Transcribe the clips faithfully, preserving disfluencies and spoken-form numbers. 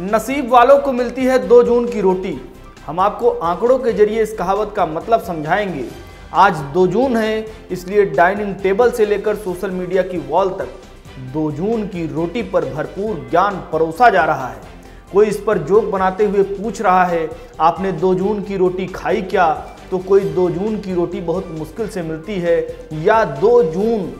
नसीब वालों को मिलती है दो जून की रोटी। हम आपको आंकड़ों के जरिए इस कहावत का मतलब समझाएंगे। आज दो जून है, इसलिए डाइनिंग टेबल से लेकर सोशल मीडिया की वॉल तक दो जून की रोटी पर भरपूर ज्ञान परोसा जा रहा है। कोई इस पर जोक बनाते हुए पूछ रहा है, आपने दो जून की रोटी खाई क्या? तो कोई दो जून की रोटी बहुत मुश्किल से मिलती है, या दो जून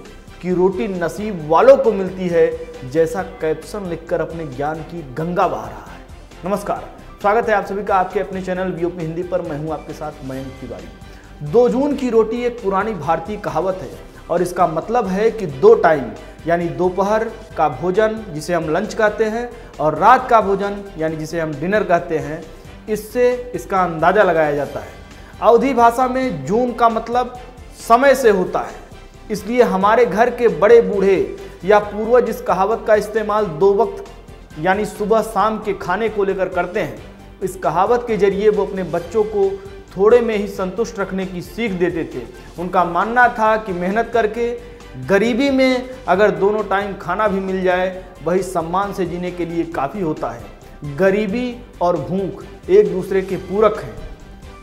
की रोटी नसीब वालों को मिलती है, जैसा कैप्शन लिखकर अपने ज्ञान की गंगा बहा रहा है। नमस्कार, स्वागत है आप सभी का आपके अपने चैनल बीओपी हिंदी पर। मैं हूं आपके साथ मायंक तिवारी। दो जून की रोटी एक पुरानी भारतीय कहावत है और इसका मतलब है कि दो टाइम यानी दोपहर का भोजन जिसे हम लंच कहते हैं और रात का भोजन यानी जिसे हम डिनर कहते हैं, इससे इसका अंदाज़ा लगाया जाता है। अवधी भाषा में जून का मतलब समय से होता है, इसलिए हमारे घर के बड़े बूढ़े या पूर्वज इस कहावत का इस्तेमाल दो वक्त यानी सुबह शाम के खाने को लेकर करते हैं। इस कहावत के जरिए वो अपने बच्चों को थोड़े में ही संतुष्ट रखने की सीख देते थे। उनका मानना था कि मेहनत करके गरीबी में अगर दोनों टाइम खाना भी मिल जाए, वही सम्मान से जीने के लिए काफ़ी होता है। गरीबी और भूख एक दूसरे के पूरक हैं।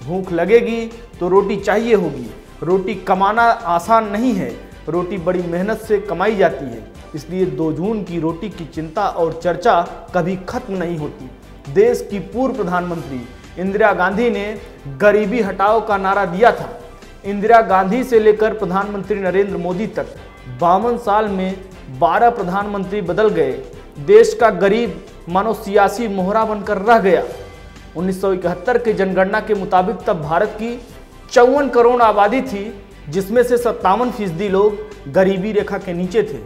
भूख लगेगी तो रोटी चाहिए होगी। रोटी कमाना आसान नहीं है, रोटी बड़ी मेहनत से कमाई जाती है। इसलिए दो जून की रोटी की चिंता और चर्चा कभी खत्म नहीं होती। देश की पूर्व प्रधानमंत्री इंदिरा गांधी ने गरीबी हटाओ का नारा दिया था। इंदिरा गांधी से लेकर प्रधानमंत्री नरेंद्र मोदी तक बावन साल में बारह प्रधानमंत्री बदल गए। देश का गरीब मानो सियासी मोहरा बनकर रह गया। उन्नीस सौ इकहत्तर के जनगणना के मुताबिक तब भारत की चौवन करोड़ आबादी थी, जिसमें से सत्तावन फीसदी लोग गरीबी रेखा के नीचे थे।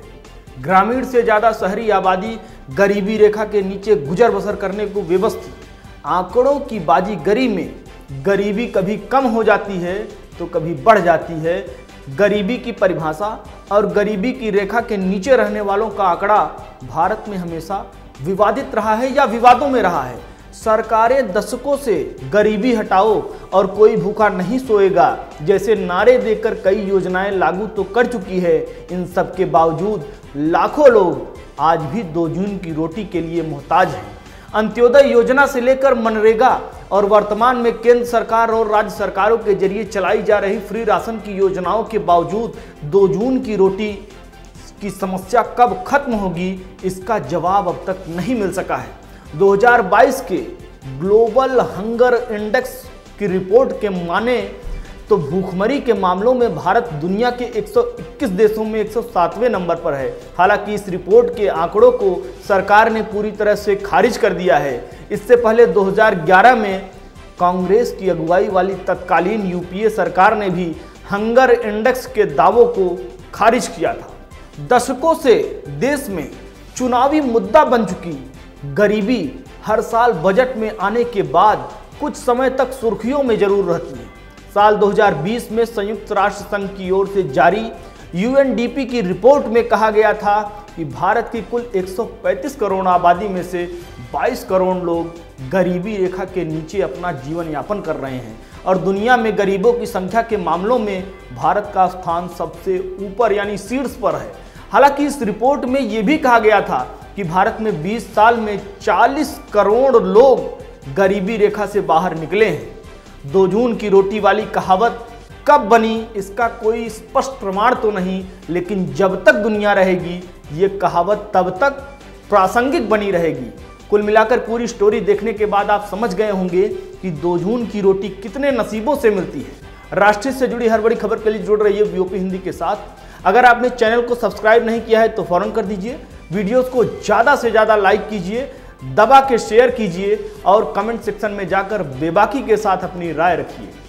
ग्रामीण से ज़्यादा शहरी आबादी गरीबी रेखा के नीचे गुजर बसर करने को विवश थी। आंकड़ों की बाजीगरी में गरीबी कभी कम हो जाती है तो कभी बढ़ जाती है। गरीबी की परिभाषा और गरीबी की रेखा के नीचे रहने वालों का आंकड़ा भारत में हमेशा विवादित रहा है या विवादों में रहा है। सरकारें दशकों से गरीबी हटाओ और कोई भूखा नहीं सोएगा जैसे नारे देकर कई योजनाएं लागू तो कर चुकी है। इन सब के बावजूद लाखों लोग आज भी दो जून की रोटी के लिए मोहताज हैं। अंत्योदय योजना से लेकर मनरेगा और वर्तमान में केंद्र सरकार और राज्य सरकारों के जरिए चलाई जा रही फ्री राशन की योजनाओं के बावजूद दो जून की रोटी की समस्या कब खत्म होगी, इसका जवाब अब तक नहीं मिल सका है। दो हज़ार बाईस के ग्लोबल हंगर इंडेक्स की रिपोर्ट के माने तो भूखमरी के मामलों में भारत दुनिया के एक सौ इक्कीस देशों में एक सौ सातवें नंबर पर है। हालांकि इस रिपोर्ट के आंकड़ों को सरकार ने पूरी तरह से खारिज कर दिया है। इससे पहले दो हज़ार ग्यारह में कांग्रेस की अगुवाई वाली तत्कालीन यूपीए सरकार ने भी हंगर इंडेक्स के दावों को खारिज किया था। दशकों से देश में चुनावी मुद्दा बन चुकी गरीबी हर साल बजट में आने के बाद कुछ समय तक सुर्खियों में जरूर रहती है। साल दो हज़ार बीस में संयुक्त राष्ट्र संघ की ओर से जारी यूएनडीपी की रिपोर्ट में कहा गया था कि भारत की कुल एक सौ पैंतीस करोड़ आबादी में से बाईस करोड़ लोग गरीबी रेखा के नीचे अपना जीवन यापन कर रहे हैं और दुनिया में गरीबों की संख्या के मामलों में भारत का स्थान सबसे ऊपर यानी शीर्ष पर है। हालांकि इस रिपोर्ट में ये भी कहा गया था कि भारत में बीस साल में चालीस करोड़ लोग गरीबी रेखा से बाहर निकले हैं। दो जून की रोटी वाली कहावत कब बनी, इसका कोई स्पष्ट प्रमाण तो नहीं, लेकिन जब तक दुनिया रहेगी ये कहावत तब तक प्रासंगिक बनी रहेगी। कुल मिलाकर पूरी स्टोरी देखने के बाद आप समझ गए होंगे कि दो जून की रोटी कितने नसीबों से मिलती है। राष्ट्रीय से जुड़ी हर बड़ी खबर के लिए जुड़ रही है बीओपी हिंदी के साथ। अगर आपने चैनल को सब्सक्राइब नहीं किया है तो फौरन कर दीजिए। वीडियोज़ को ज़्यादा से ज़्यादा लाइक कीजिए, दबा के शेयर कीजिए और कमेंट सेक्शन में जाकर बेबाकी के साथ अपनी राय रखिए।